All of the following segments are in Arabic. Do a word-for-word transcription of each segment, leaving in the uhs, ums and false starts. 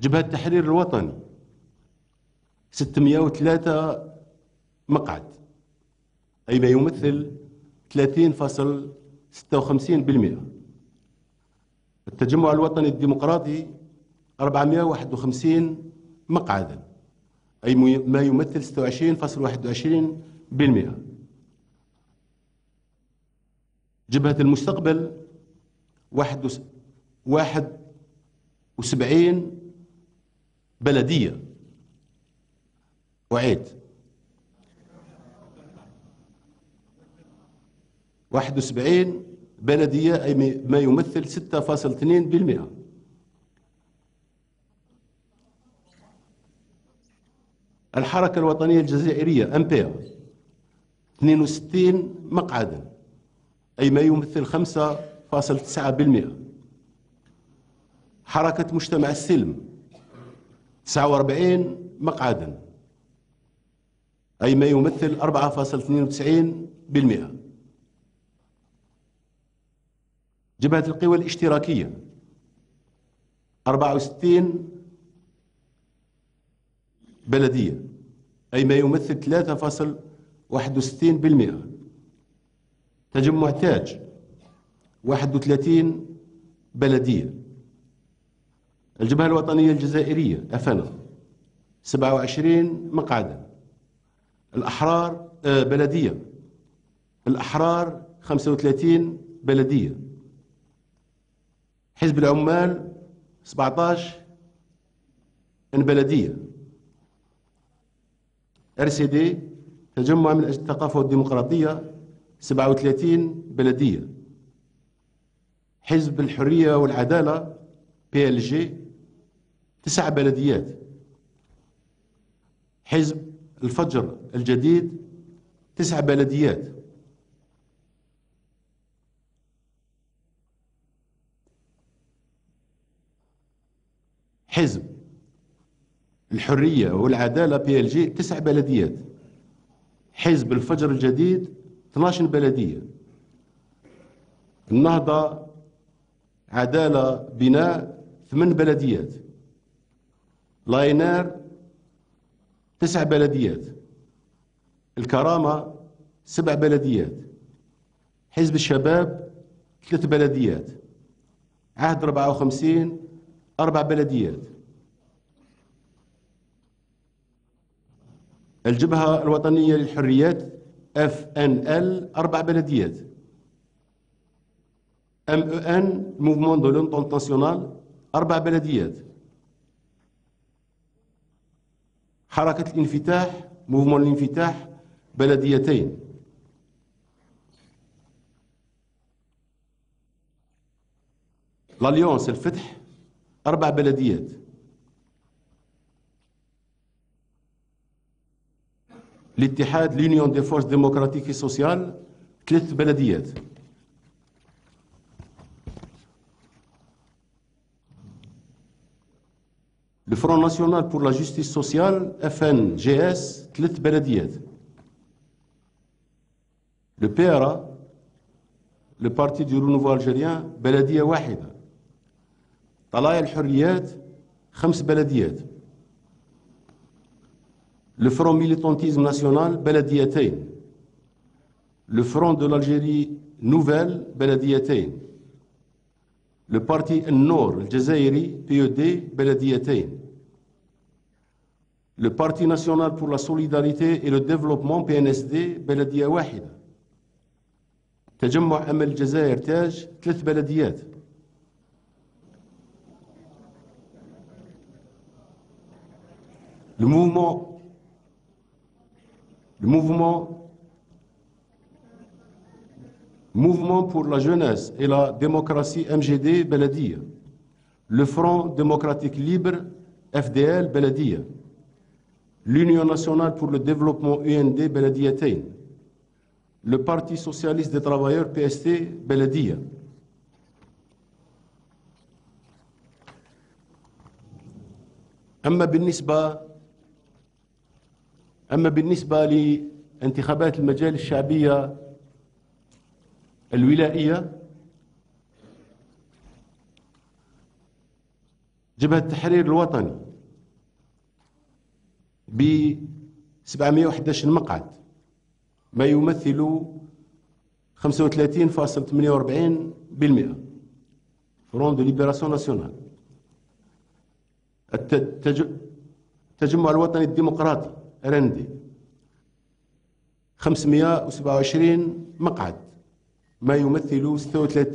جبهة التحرير الوطني ستمائة وثلاثة مقعد، أي ما يمثل ثلاثين فاصل ستة وخمسين بالمئة. التجمع الوطني الديمقراطي أربعمائة وواحد وخمسين مقعدا، أي ما يمثل ستة وعشرين فاصل واحد وعشرين بالمئة. جبهة المستقبل واحد وسبعين بلدية، وعيد واحد وسبعين بلدية، أي ما يمثل ستة فاصل اثنين بالمئة. الحركة الوطنية الجزائرية أمبير اثنين وستين مقعدا، أي ما يمثل خمسة فاصل تسعة بالمئة. حركة مجتمع السلم تسعة وأربعين مقعدا، أي ما يمثل أربعة فاصل اثنين وتسعين بالمئة. جبهة القوى الاشتراكية أربعة وستين بلدية، أي ما يمثل ثلاثة فاصل واحد وستين بالمئة. تجمع تاج واحد وثلاثين بلدية. الجبهة الوطنية الجزائرية أفنا سبعة وعشرين مقعدا، الأحرار بلدية، الأحرار خمسة وثلاثين بلدية. حزب العمال سبعطاش بلدية. ار سي دي تجمع من أجل الثقافة والديمقراطية سبعة وثلاثين بلدية. حزب الحرية والعدالة بي ال جي تسع بلديات. حزب الفجر الجديد تسع بلديات. حزب الحرية والعدالة بي ال جي تسع بلديات. حزب الفجر الجديد اثناش بلدية. النهضة عدالة بناء ثمان بلديات. لاينار تسع بلديات. الكرامة سبع بلديات. حزب الشباب ثلاث بلديات. عهد ربعة وخمسين أربع بلديات. الجبهة الوطنية للحريات إف إن إل أربع بلديات. إم إو إن Mouvement de l'Union Nationale أربع بلديات. حركة الانفتاح Mouvement الانفتاح بلديتين. l'Alliance El Fath أربع بلديات. الاتحاد l'Union des Forces Démocratiques et Sociales ثلاث بلديات. Le Front National pour la Justice Sociale إف إن جي إس ثلاث بلديات. Le P R A Le Parti du Renouveau Algérien بلدية واحدة. طلايا الحريات خمس بلديات. Le Front Militantisme National بلديتين. Le Front de l'Algérie Nouvelle بلديتين. Le Parti El-Nord الجزائري بي يو دي بلديتين. Le Parti National pour la Solidarité et le Développement بي إن إس دي بلدية واحدة. تجمع أمل الجزائر تاج ثلاث بلديات. Le Mouvement Le Mouvement Mouvement pour la jeunesse et la démocratie M J D بلدية. Le Front Démocratique Libre F D L بلدية. L'Union Nationale pour le Développement U N D بلديتين. Le Parti Socialiste des Travailleurs P S T بلدية. أما بالنسبة أما بالنسبة لانتخابات المجال الشعبية الولائية جبهة التحرير الوطني ب سبعمائة وأحد عشر مقعد، ما يمثل خمسة وثلاثين فاصلة ثمانية وأربعين بالمئة. Front de Libération Nationale، التجمع الوطني الديمقراطي الرندي خمسمائة وسبعة وعشرين مقعد، ما يمثل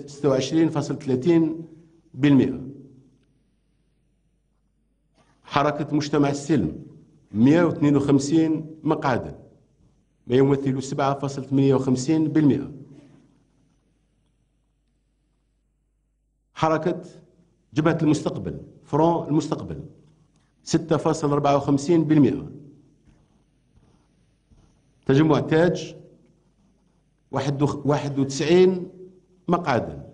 ستة وعشرين فاصلة ثلاثين بالمئة. حركة مجتمع السلم مائة واثنين وخمسين مقعدا، ما يمثل سبعة فاصلة ثمانية وخمسين بالمئة. حركة جبهة المستقبل فرون المستقبل ستة فاصلة أربعة وخمسين بالمئة. تجمع تاج واحد وتسعين مقعدا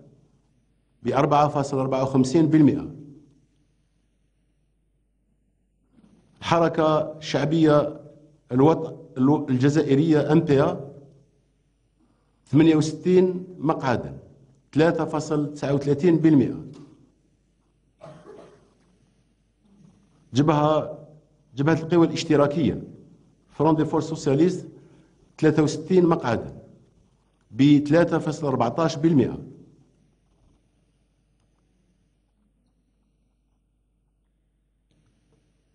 ب أربعة فاصلة أربعة وخمسين بالمئة. الحركة الشعبية الوطن الجزائرية أمبيا ثمانية وستين مقعدا ثلاثة فاصلة تسعة وثلاثين بالمئة. جبهة جبهة القوى الاشتراكية فرون دي فور سوسياليست ثلاثة وستين مقعدا ب ثلاثة فاصلة أربعة عشر بالمئة.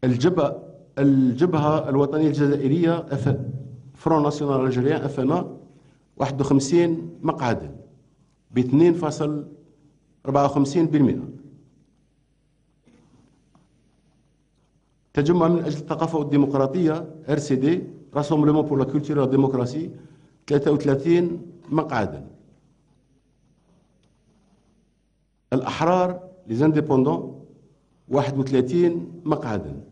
الجبهة الجبهة الوطنية الجزائرية فرون ناسيونال الجزائرية أفنا واحد وخمسين مقعدا ب اثنين فاصلة أربعة وخمسين بالمئة. تجمع من أجل الثقافة والديمقراطية آر سي دي Rassemblement pour la culture et la démocratie ثلاثة وثلاثين مقعدا. الأحرار les indépendants واحد وثلاثين مقعدا.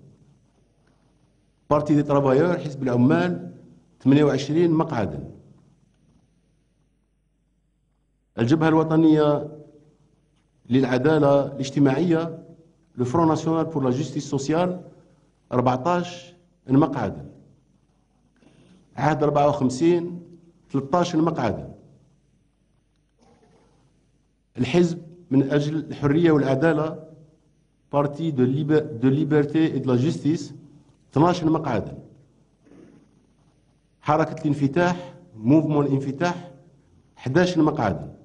Parti du Travailleurs حزب العمال ثمانية وعشرين مقعدا. الجبهة الوطنية للعدالة الاجتماعية Le Front National pour la Justice Sociale أربعة عشر مقعدا. عهد أربعة وخمسين ثلاثة عشر مقعدا. الحزب من أجل الحرية والعدالة Parti de Liberté et de la Justice اثني عشر مقعدا. حركة الانفتاح Mouvement El Infitah أحد عشر مقعدا.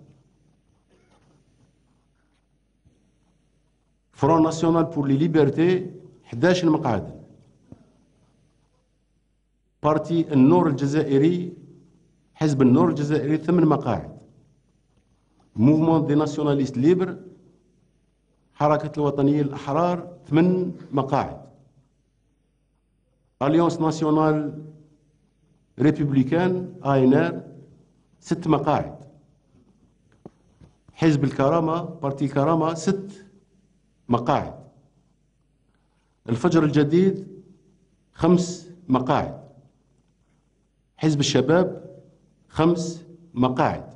Front National pour les Libertés أحد عشر مقعدا. بارتي النور الجزائري حزب النور الجزائري ثمان مقاعد. Mouvement des Nationalistes Libres حركة الوطنيين الأحرار ثمان مقاعد. Alliance Nationale Républicaine آي إن آر ست مقاعد. حزب الكرامة بارتي الكرامة ست مقاعد. الفجر الجديد خمس مقاعد. حزب الشباب خمس مقاعد.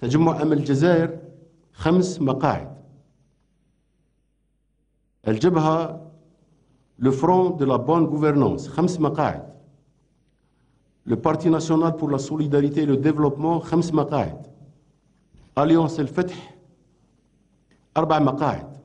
تجمع أمل الجزائر خمس مقاعد. الجبهة Le Front de la Bonne Gouvernance خمس مقاعد. Le Parti National pour la Solidarité et le Développement خمس مقاعد. L'Alliance El Fath أربع مقاعد.